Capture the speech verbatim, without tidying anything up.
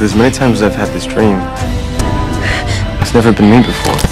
There's many times I've had this dream. It's never been me before.